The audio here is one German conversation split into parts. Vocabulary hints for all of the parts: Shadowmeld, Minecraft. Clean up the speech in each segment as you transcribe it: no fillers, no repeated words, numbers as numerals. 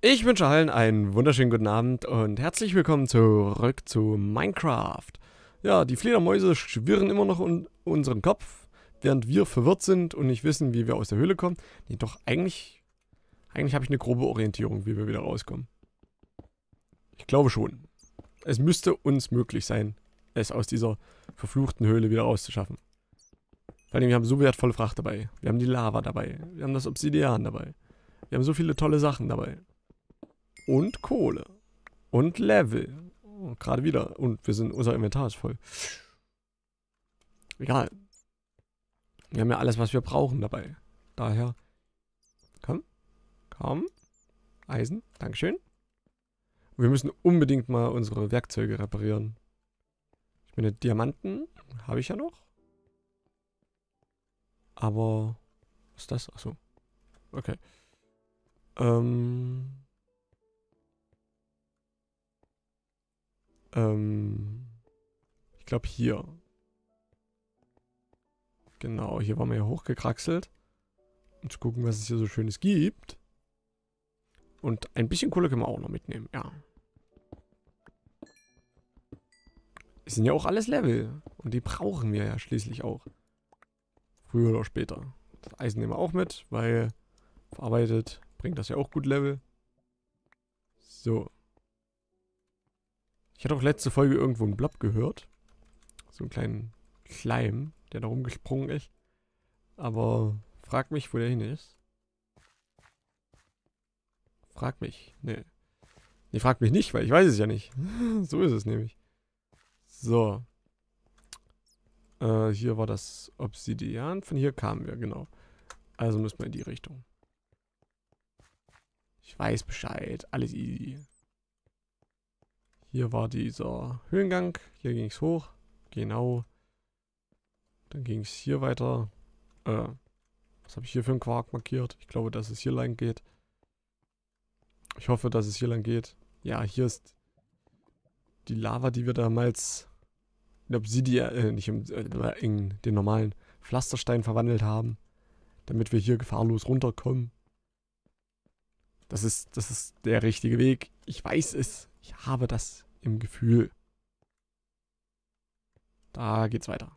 Ich wünsche allen einen wunderschönen guten Abend und herzlich willkommen zurück zu Minecraft. Ja, die Fledermäuse schwirren immer noch um unseren Kopf, während wir verwirrt sind und nicht wissen, wie wir aus der Höhle kommen. Nee, doch, eigentlich habe ich eine grobe Orientierung, wie wir wieder rauskommen. Ich glaube schon. Es müsste uns möglich sein, es aus dieser verfluchten Höhle wieder rauszuschaffen. Vor allem, wir haben so wertvolle Fracht dabei. Wir haben die Lava dabei. Wir haben das Obsidian dabei. Wir haben so viele tolle Sachen dabei. Und Kohle. Und Level. Oh, gerade wieder. Und wir sind, unser Inventar ist voll. Egal. Wir haben ja alles, was wir brauchen dabei. Daher. Komm. Komm. Eisen. Dankeschön. Und wir müssen unbedingt mal unsere Werkzeuge reparieren. Ich meine, Diamanten habe ich ja noch. Aber. Was ist das? Achso. Okay. Ich glaube hier. Genau, hier waren wir ja hochgekraxelt. Und zu gucken, was es hier so Schönes gibt. Und ein bisschen Kohle können wir auch noch mitnehmen, ja. Es sind ja auch alles Level. Und die brauchen wir ja schließlich auch. Früher oder später. Das Eisen nehmen wir auch mit, weil verarbeitet bringt das ja auch gut Level. So. Ich hatte auch letzte Folge irgendwo einen Blob gehört. So einen kleinen Schleim, der da rumgesprungen ist. Aber frag mich, wo der hin ist. Frag mich. Nee. Nee, frag mich nicht, weil ich weiß es ja nicht. So ist es nämlich. So. Hier war das Obsidian. Von hier kamen wir, genau. Also müssen wir in die Richtung. Ich weiß Bescheid. Alles easy. Hier war dieser Höhengang, hier ging es hoch, genau. Dann ging es hier weiter. Was habe ich hier für einen Quark markiert? Ich glaube, dass es hier lang geht. Ich hoffe, dass es hier lang geht. Ja, hier ist die Lava, die wir damals in Obsidian, in den normalen Pflasterstein verwandelt haben, damit wir hier gefahrlos runterkommen. Das ist der richtige Weg. Ich weiß es. Ich habe das im Gefühl. Da geht's weiter.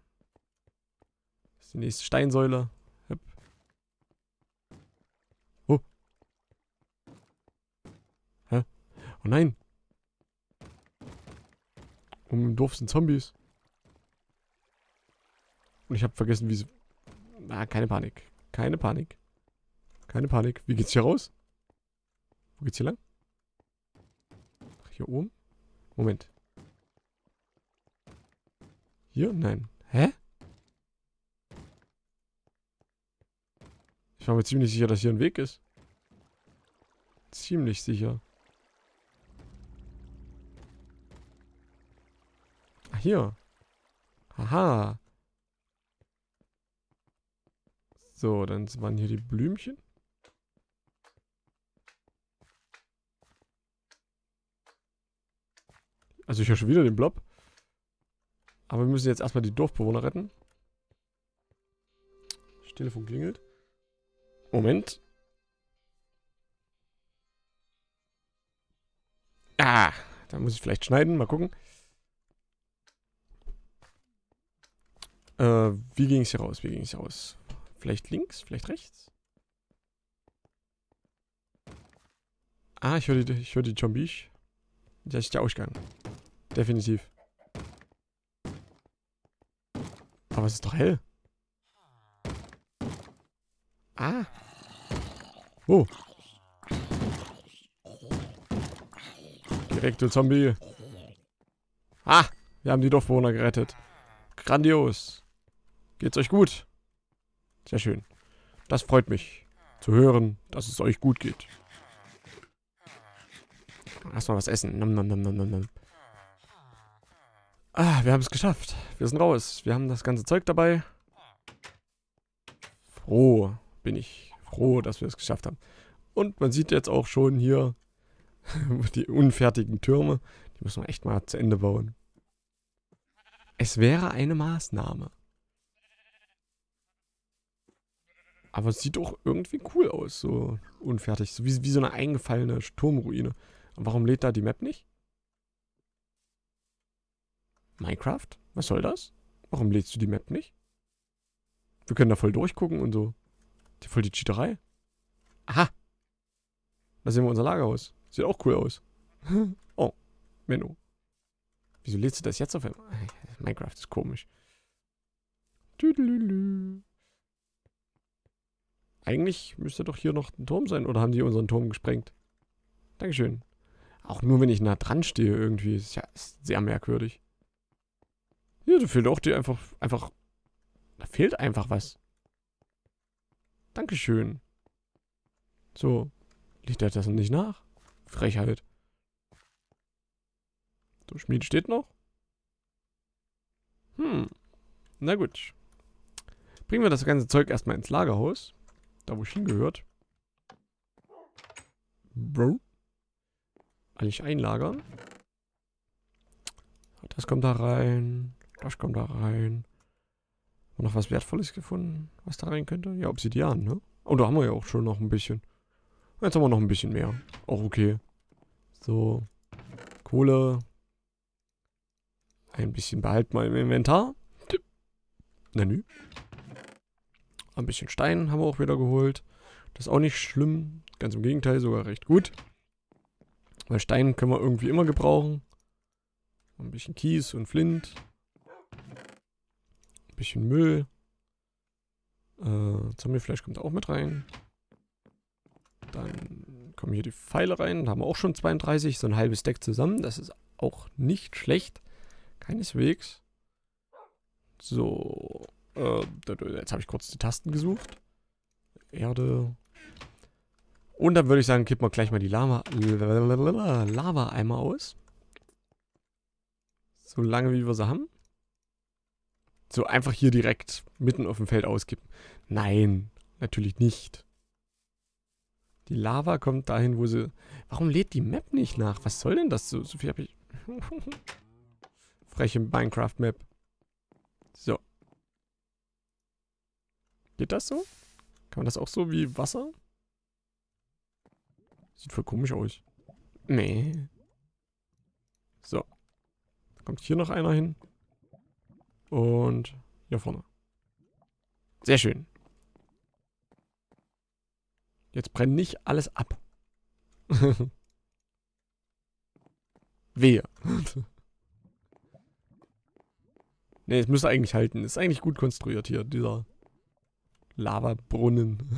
Das ist die nächste Steinsäule. Hüpp. Oh. Hä? Oh nein. Um im Dorf sind Zombies. Und ich habe vergessen, wie sie... Ah, keine Panik. Keine Panik. Keine Panik. Wie geht's hier raus? Wo geht's hier lang? Hier oben? Moment. Hier? Nein. Hä? Ich war mir ziemlich sicher, dass hier ein Weg ist. Ziemlich sicher. Ah, hier. Haha. So, dann waren hier die Blümchen. Also ich höre schon wieder den Blob. Aber wir müssen jetzt erstmal die Dorfbewohner retten. Das Telefon klingelt. Moment. Ah, da muss ich vielleicht schneiden. Mal gucken. Wie ging es hier raus? Wie ging es hier raus? Vielleicht links? Vielleicht rechts? Ah, ich höre die Zombies. Das ist der Ausgang. Definitiv. Aber es ist doch hell. Ah. Oh. Direkt, du Zombie. Ah. Wir haben die Dorfbewohner gerettet. Grandios. Geht's euch gut? Sehr schön. Das freut mich. Zu hören, dass es euch gut geht. Erstmal was essen. Nom, nom, nom, nom, nom. Ah, wir haben es geschafft. Wir sind raus. Wir haben das ganze Zeug dabei. Froh bin ich. Froh, dass wir es geschafft haben. Und man sieht jetzt auch schon hier die unfertigen Türme. Die müssen wir echt mal zu Ende bauen. Es wäre eine Maßnahme. Aber es sieht doch irgendwie cool aus, so unfertig. So wie so eine eingefallene Sturmruine. Warum lädt da die Map nicht? Minecraft? Was soll das? Warum lädst du die Map nicht? Wir können da voll durchgucken und so. Voll die Cheaterei. Aha. Da sehen wir unser Lagerhaus. Sieht auch cool aus. Oh, Menno. Wieso lädst du das jetzt auf einmal? Minecraft ist komisch. Tüdelülü. Eigentlich müsste doch hier noch ein Turm sein. Oder haben die unseren Turm gesprengt? Dankeschön. Auch nur, wenn ich nah dran stehe irgendwie. Ist ja sehr merkwürdig. Ja, da fehlt auch die einfach... Da fehlt einfach was. Dankeschön. So. Liegt das nicht nach? Frechheit. So, Schmied steht noch. Na gut. Bringen wir das ganze Zeug erstmal ins Lagerhaus. Da, wo ich hingehört. Bro. Eigentlich einlagern. Das kommt da rein. Das kommt da rein. Und noch was Wertvolles gefunden, was da rein könnte? Ja, Obsidian, ne? Oh, da haben wir ja auch schon noch ein bisschen. Jetzt haben wir noch ein bisschen mehr. Auch okay. So. Kohle. Ein bisschen behalten wir im Inventar. Na nü. Ein bisschen Stein haben wir auch wieder geholt. Das ist auch nicht schlimm. Ganz im Gegenteil, sogar recht gut. Weil Stein können wir irgendwie immer gebrauchen. Ein bisschen Kies und Flint. Ein bisschen Müll. Zombiefleisch kommt auch mit rein. Dann kommen hier die Pfeile rein. Da haben wir auch schon 32. So ein halbes Deck zusammen. Das ist auch nicht schlecht. Keineswegs. So. Jetzt habe ich kurz die Tasten gesucht. Erde. Und dann würde ich sagen, kippen wir gleich mal die Lava-Eimer aus. So lange, wie wir sie haben. So einfach hier direkt mitten auf dem Feld auskippen. Nein, natürlich nicht. Die Lava kommt dahin, wo sie... Warum lädt die Map nicht nach? Was soll denn das? So viel habe ich... Freche Minecraft-Map. So. Geht das so? Kann man das auch so wie Wasser? Sieht voll komisch aus. Nee. So. Da kommt hier noch einer hin. Und hier vorne. Sehr schön. Jetzt brennt nicht alles ab. Wehe. Ne, es müsste eigentlich halten. Ist eigentlich gut konstruiert hier, dieser Lavabrunnen.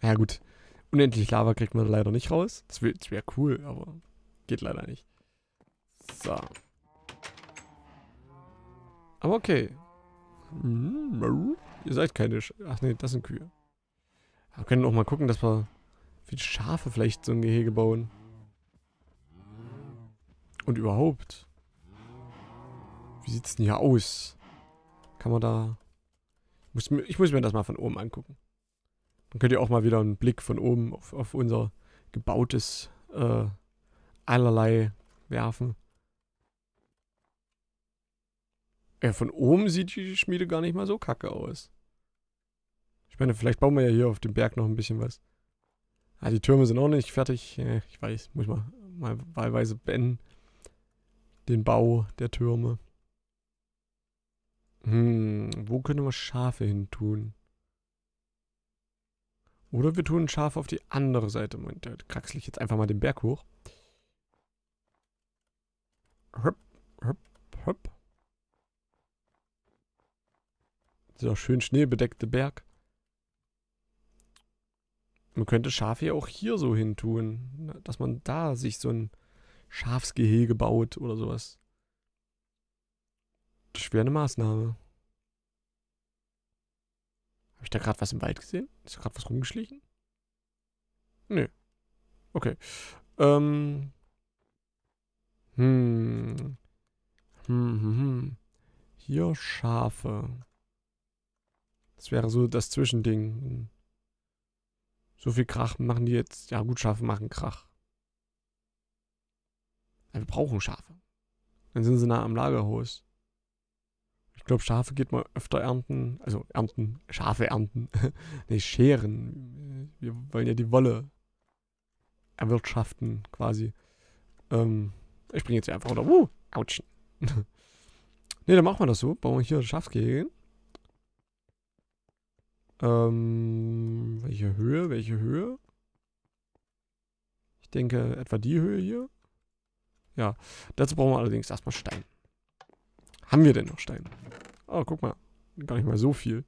Ja gut, unendlich Lava kriegt man leider nicht raus. Das wäre cool, aber geht leider nicht. So. Aber okay. Ihr seid keine Ach ne, das sind Kühe. Wir können auch mal gucken, dass wir für die Schafe vielleicht so ein Gehege bauen. Und überhaupt. Wie sieht's denn hier aus? Kann man da... Ich muss mir das mal von oben angucken. Dann könnt ihr auch mal wieder einen Blick von oben auf unser gebautes Allerlei werfen. Ja, von oben sieht die Schmiede gar nicht mal so kacke aus. Ich meine, vielleicht bauen wir ja hier auf dem Berg noch ein bisschen was. Ah, die Türme sind auch nicht fertig. Ich weiß, muss ich mal wahlweise beenden. Den Bau der Türme. Wo können wir Schafe hin tun? Oder wir tun Schafe auf die andere Seite. Moment, da kraxel ich jetzt einfach mal den Berg hoch. Höpp, höpp, höpp. Dieser schön schneebedeckte Berg. Man könnte Schafe ja auch hier so hin tun. Dass man da sich so ein Schafsgehege baut oder sowas. Das wäre eine Maßnahme. Habe ich da gerade was im Wald gesehen? Ist da gerade was rumgeschlichen? Nö. Okay. Hier Schafe. Das wäre so das Zwischending. So viel Krach machen die jetzt. Ja gut, Schafe machen Krach. Aber wir brauchen Schafe. Dann sind sie nah am Lagerhaus. Ich glaube, Schafe geht man öfter ernten. Also ernten, Schafe ernten. Ne, scheren. Wir wollen ja die Wolle erwirtschaften, quasi. Ich springe jetzt hier einfach runter. Autsch. Ne, dann machen wir das so. Bauen wir hier Schafsgehege. Welche Höhe? Welche Höhe? Ich denke, etwa die Höhe hier. Ja, dazu brauchen wir allerdings erstmal Stein. Haben wir denn noch Stein? Oh, guck mal. Gar nicht mal so viel.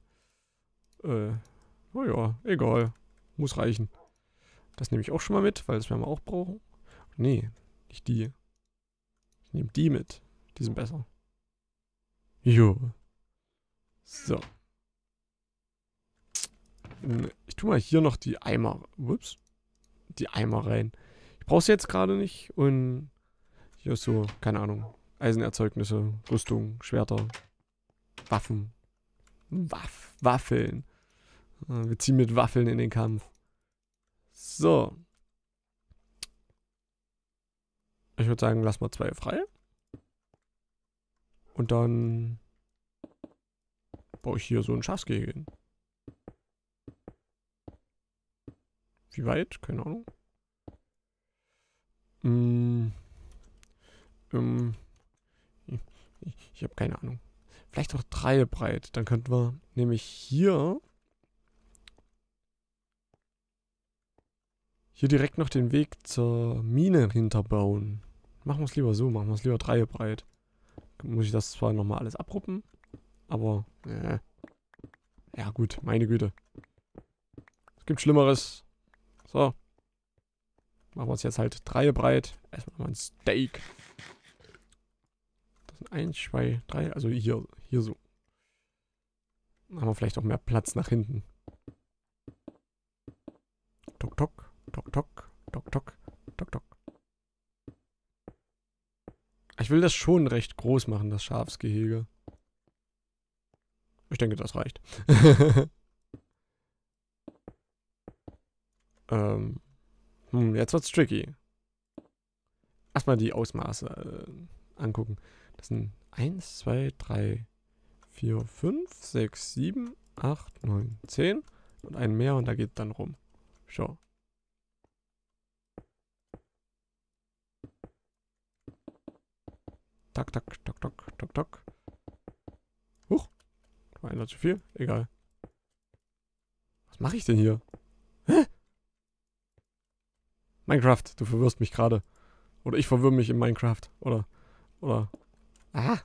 Naja, egal. Muss reichen. Das nehme ich auch schon mal mit, weil das werden wir auch brauchen. Nee, nicht die. Ich nehme die mit. Die sind besser. Jo. So. Ich tue mal hier noch die Eimer. Ups. Die Eimer rein. Ich brauche sie jetzt gerade nicht. Und hier ist so, keine Ahnung. Eisenerzeugnisse, Rüstung, Schwerter, Waffen. Waffeln. Wir ziehen mit Waffeln in den Kampf. So. Ich würde sagen, lass mal zwei frei. Und dann baue ich hier so einen Schafsgehege hin. Wie weit? Keine Ahnung. Ich habe keine Ahnung. Vielleicht auch 3 breit. Dann könnten wir nämlich hier direkt noch den Weg zur Mine hinterbauen. Machen wir es lieber so. Machen wir es lieber 3 breit. Muss ich das zwar nochmal alles abruppen, aber ja gut, meine Güte. Es gibt Schlimmeres. So. Machen wir es jetzt halt 3 breit. Erstmal mal ein Steak. 1, 2, 3, also hier so. Dann haben wir vielleicht auch mehr Platz nach hinten. Tok, tok, tok, tok, tok, tok, tok, tok. Ich will das schon recht groß machen, das Schafsgehege. Ich denke, das reicht. Jetzt wird's tricky. Erstmal die Ausmaße angucken. Das sind 1, 2, 3, 4, 5, 6, 7, 8, 9, 10 und einen mehr und da geht dann rum. Schau. Tak, tak, tak, tak, tak, tak. Huch. War einer zu viel? Egal. Was mache ich denn hier? Hä? Minecraft, du verwirrst mich gerade. Oder ich verwirre mich in Minecraft. Oder... Ah!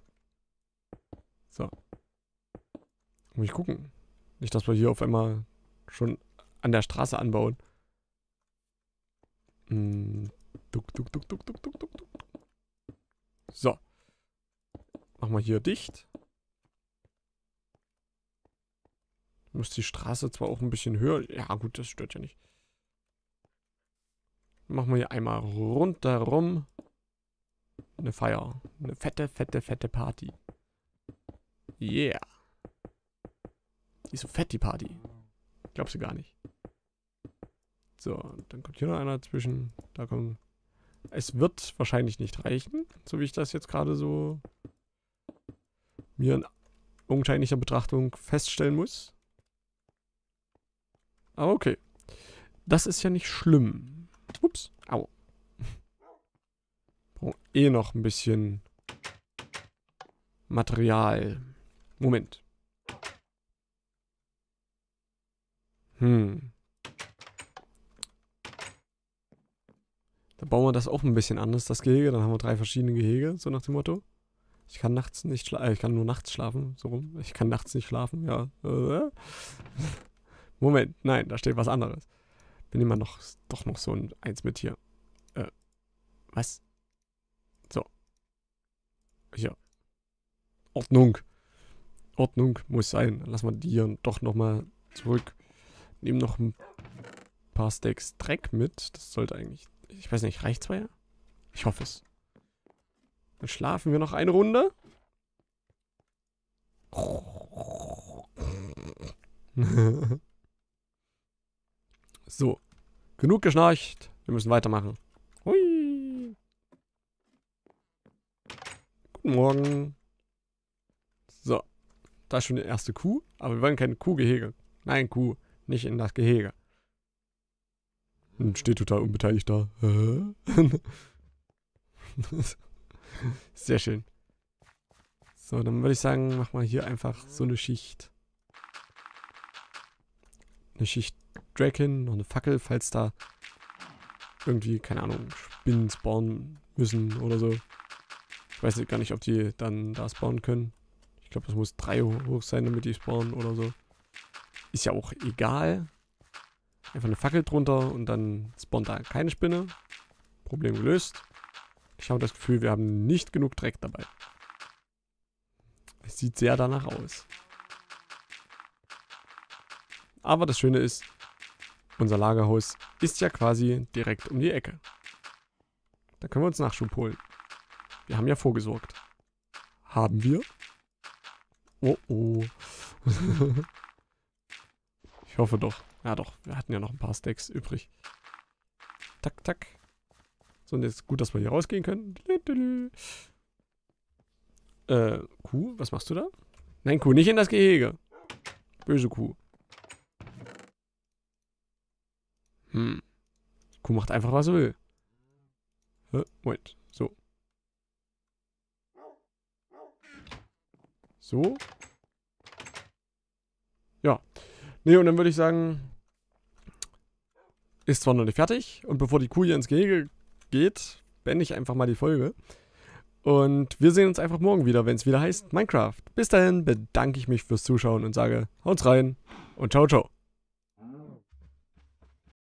So. Muss ich gucken. Nicht, dass wir hier auf einmal schon an der Straße anbauen. Duck, duck, duck, duck, duck, duck, duck, duck. So. Machen wir hier dicht. Muss die Straße zwar auch ein bisschen höher... Ja gut, das stört ja nicht. Machen wir hier einmal rundherum. Eine Feier. Eine fette, fette, fette Party. Yeah. Die ist so fett, die Party. Glaubst du gar nicht. So, dann kommt hier noch einer dazwischen. Da kommt... Es wird wahrscheinlich nicht reichen, so wie ich das jetzt gerade so mir in augenscheinlicher Betrachtung feststellen muss. Aber okay. Das ist ja nicht schlimm. Ups. Au. Eh noch ein bisschen Material. Moment. Dann bauen wir das auch ein bisschen anders, das Gehege. Dann haben wir 3 verschiedene Gehege, so nach dem Motto. Ich kann nachts nicht schlafen. Ich kann nur nachts schlafen, so rum. Ich kann nachts nicht schlafen, ja. Moment, nein, da steht was anderes. Wir nehmen doch noch so eins mit hier. Was? Ja. Ordnung. Ordnung muss sein. Dann lassen wir die hier doch nochmal zurück. Nehmen noch ein paar Stacks Dreck mit. Das sollte eigentlich... Ich weiß nicht, reicht's bei? Ich hoffe es. Dann schlafen wir noch eine Runde. So. Genug geschnarcht. Wir müssen weitermachen. Hui. Morgen. So, Da ist schon die erste Kuh, aber wir wollen kein Kuhgehege. Nein, Kuh, nicht in das Gehege. Und steht total unbeteiligt da. Sehr schön. So, dann würde ich sagen, mach mal hier einfach so eine Schicht. Eine Schicht Dragon, noch eine Fackel, falls da irgendwie, keine Ahnung, Spinnen spawnen müssen oder so. Ich weiß gar nicht, ob die dann da spawnen können. Ich glaube, das muss 3 hoch sein, damit die spawnen oder so. Ist ja auch egal. Einfach eine Fackel drunter und dann spawnt da keine Spinne. Problem gelöst. Ich habe das Gefühl, wir haben nicht genug Dreck dabei. Es sieht sehr danach aus. Aber das Schöne ist, unser Lagerhaus ist ja quasi direkt um die Ecke. Da können wir uns Nachschub holen. Wir haben ja vorgesorgt. Haben wir? Oh oh. Ich hoffe doch. Ja doch, wir hatten ja noch ein paar Stacks übrig. Tack, tack. So, und jetzt gut, dass wir hier rausgehen können. Kuh, was machst du da? Nein, Kuh, nicht in das Gehege. Böse Kuh. Hm. Kuh macht einfach, was sie will. Moment, so. So. Ja. Nee, und dann würde ich sagen, ist zwar noch nicht fertig. Und bevor die Kuh hier ins Gehege geht, beende ich einfach mal die Folge. Und wir sehen uns einfach morgen wieder, wenn es wieder heißt Minecraft. Bis dahin bedanke ich mich fürs Zuschauen und sage, haut rein und ciao, ciao.